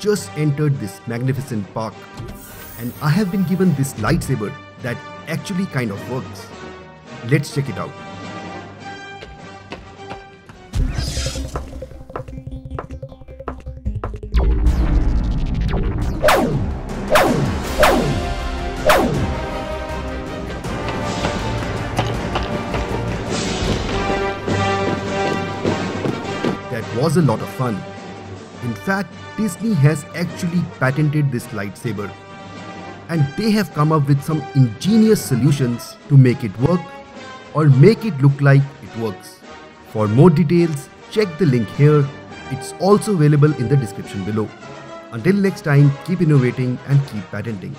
just entered this magnificent park, and I have been given this lightsaber that actually kind of works. Let's check it out. That was a lot of fun. In fact, Disney has actually patented this lightsaber, and they have come up with some ingenious solutions to make it work or make it look like it works. For more details, check the link here. It's also available in the description below. Until next time, keep innovating and keep patenting.